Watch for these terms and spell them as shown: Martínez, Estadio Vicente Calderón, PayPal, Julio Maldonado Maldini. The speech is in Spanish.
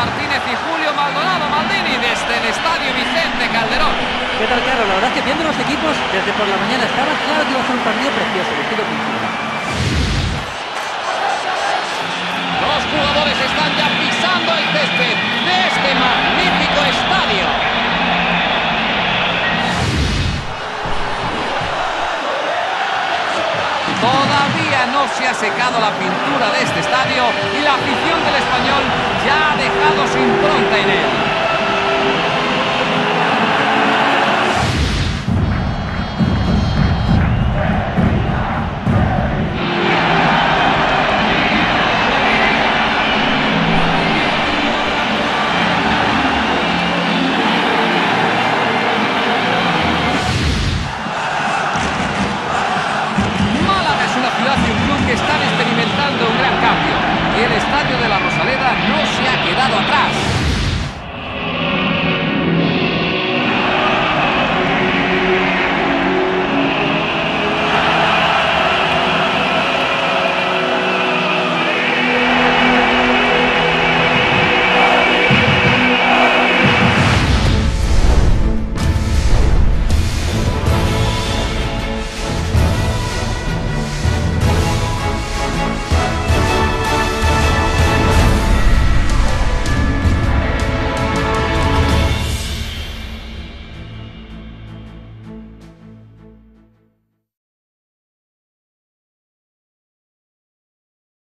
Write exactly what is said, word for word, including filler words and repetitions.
Martínez y Julio Maldonado Maldini desde el Estadio Vicente Calderón. ¿Qué tal, Carlos? La verdad es que viendo los equipos desde por la mañana estaba claro que iba a ser un partido precioso, vestido pintura. Los jugadores están ya pisando el césped de este magnífico estadio. Todavía no se ha secado la pintura de este estadio.